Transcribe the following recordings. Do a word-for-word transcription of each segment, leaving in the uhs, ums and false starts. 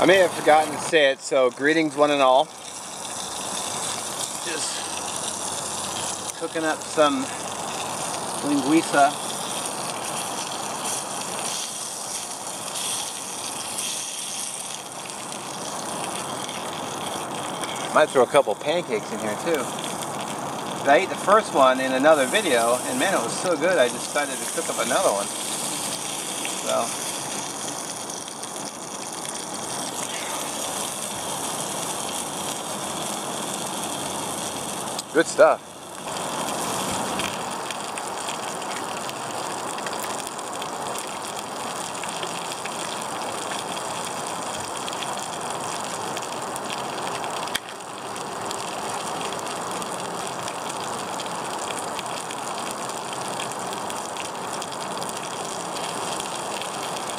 I may have forgotten to say it, so greetings one and all. Just cooking up some linguica. Might throw a couple pancakes in here too. I ate the first one in another video, and man, it was so good I just decided to cook up another one. So. Good stuff.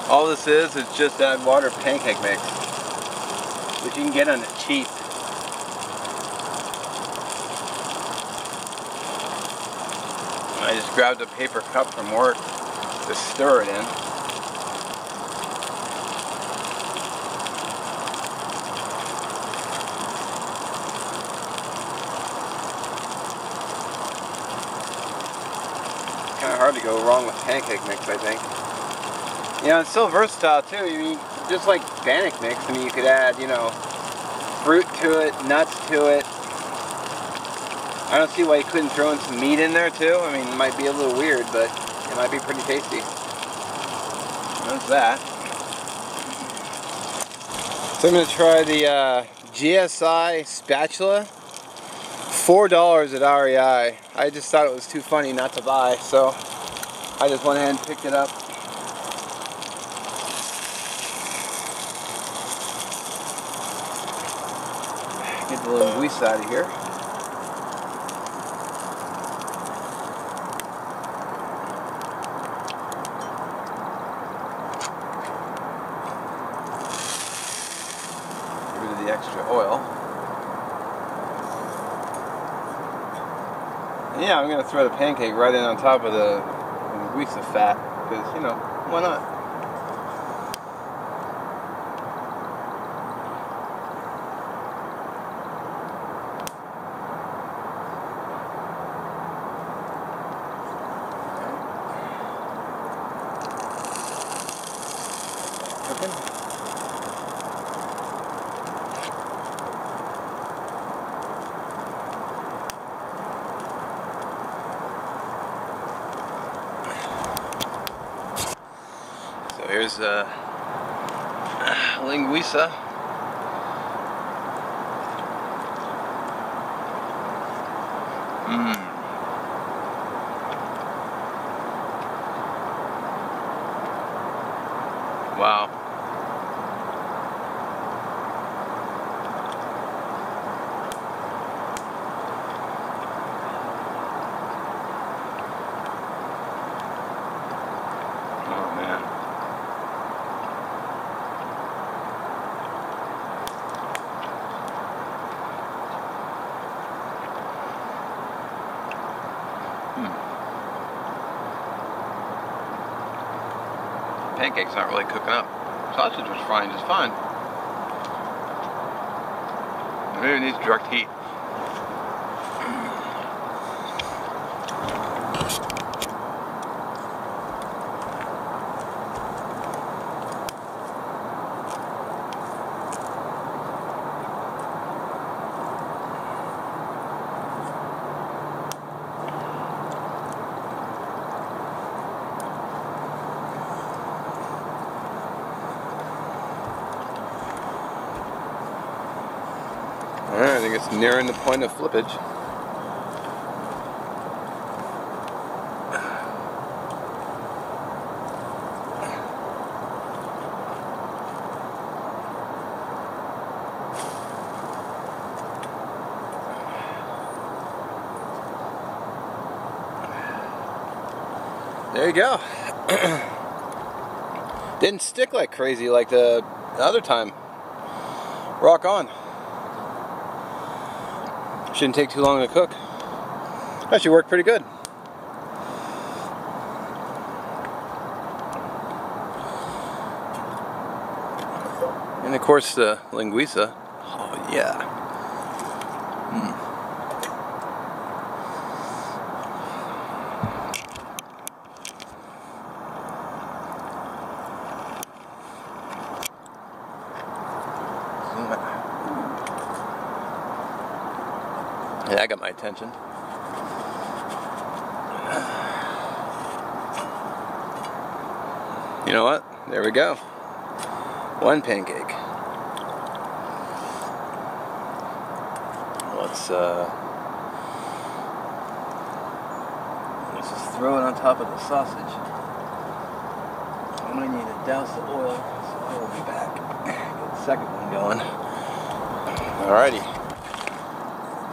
All this is, is just that water pancake mix, which you can get on the cheap. I just grabbed a paper cup from work to stir it in. Kind of hard to go wrong with pancake mix, I think. You know, it's so versatile too. I mean, just like bannock mix, I mean, you could add, you know, fruit to it, nuts to it. I don't see why you couldn't throw in some meat in there too. I mean, it might be a little weird, but it might be pretty tasty. That's that. So I'm going to try the uh, G S I spatula. four dollars at R E I. I just thought it was too funny not to buy, so I just went ahead and picked it up. Get the linguica out of here. Extra oil. And yeah, I'm going to throw the pancake right in on top of the linguica fat, because, you know, why not? Cooking. Here's uh, linguica. Mm. Wow. Oh man. Pancake's not really cooking up. Sausage was frying just fine. Maybe it needs direct heat. Alright, I think it's nearing the point of flippage. There you go. Didn't stick like crazy like the other time. Rock on. Shouldn't take too long to cook. Actually worked pretty good. And of course the Linguica. Oh yeah. Mm. Yeah, that got my attention. You know what? There we go. One pancake. Let's uh, let's just throw it on top of the sausage. I'm gonna need to douse the oil, so I will be back. Get the second one going. Alrighty. A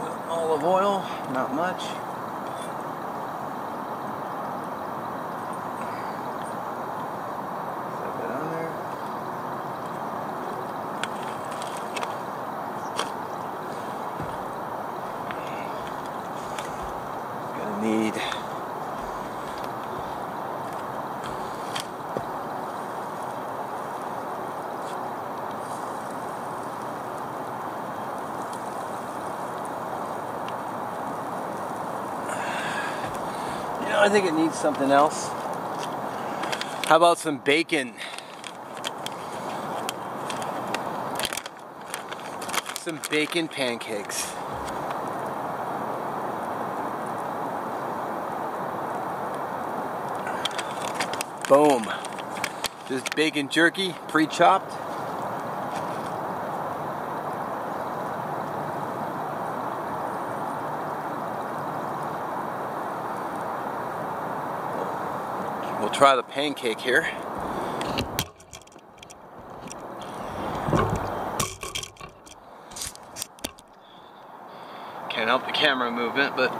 little olive oil, not much. Need you know, I think it needs something else. How about some bacon? Some bacon pancakes. Boom. Just bacon jerky, pre-chopped. We'll try the pancake here. Can't help the camera movement, but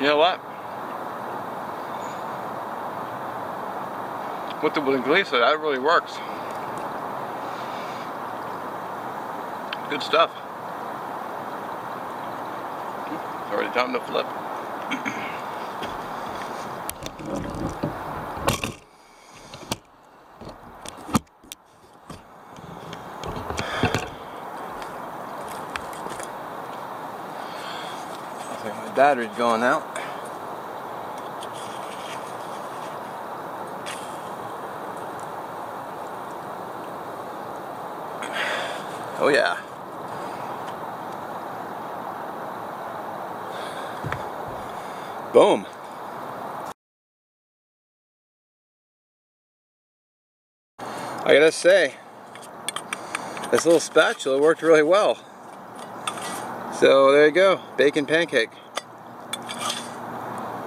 you know what? With the Linguica, that really works. Good stuff. It's already time to flip. I think my battery's going out. Oh yeah. Boom. I gotta say, this little spatula worked really well. So there you go, bacon pancake.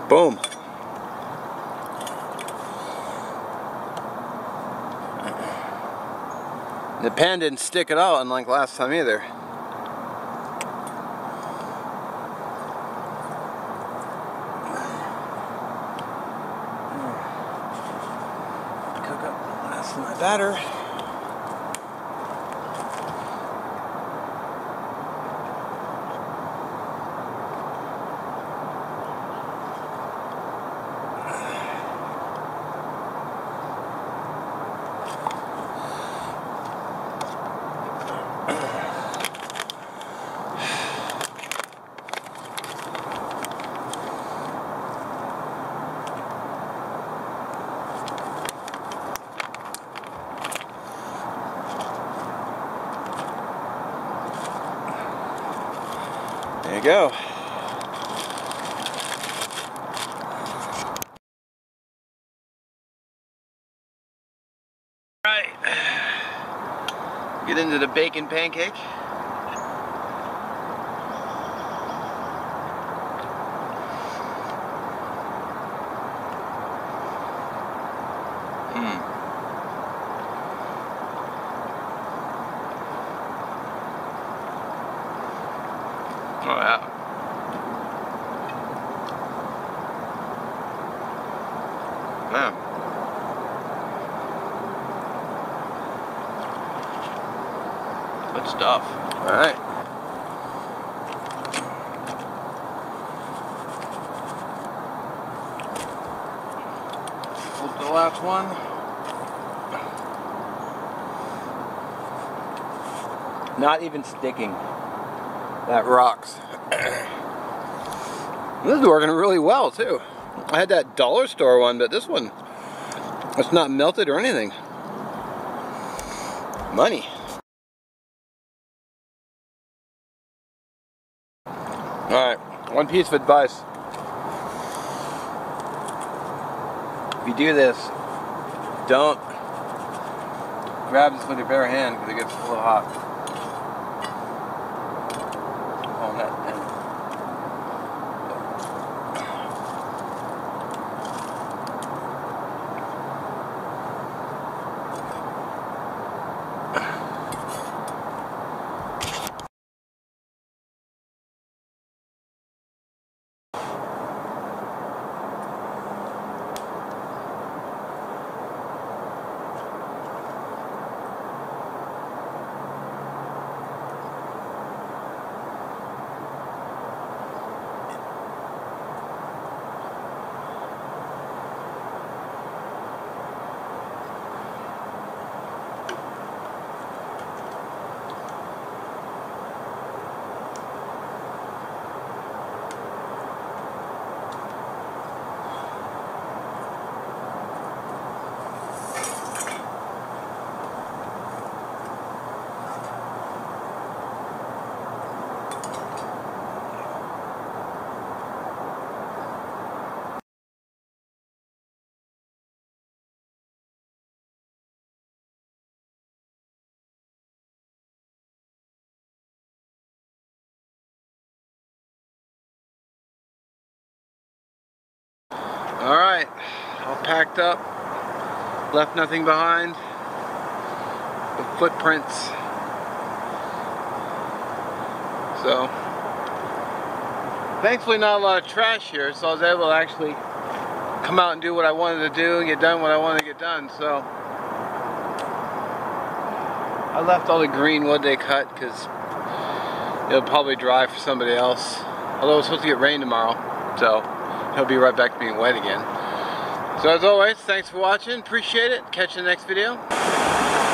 Boom. The pan didn't stick at all, unlike last time either. Cook up the last of my batter. There you go. Alright. Get into the bacon pancake. Mmm. Oh yeah. Yeah. Good stuff. All right. the last one. Not even sticking. That rocks. This is working really well too. I had that dollar store one, but this one, it's not melted or anything. Money. Alright, one piece of advice. If you do this, don't grab this with your bare hand because it gets a little hot. On that Alright, all packed up, left nothing behind, the footprints, so thankfully not a lot of trash here, so I was able to actually come out and do what I wanted to do and get done what I wanted to get done, so I left all the green wood they cut because it'll probably dry for somebody else, although it's supposed to get rain tomorrow, so he'll be right back to being wet again. So as always, thanks for watching. Appreciate it. Catch you in the next video.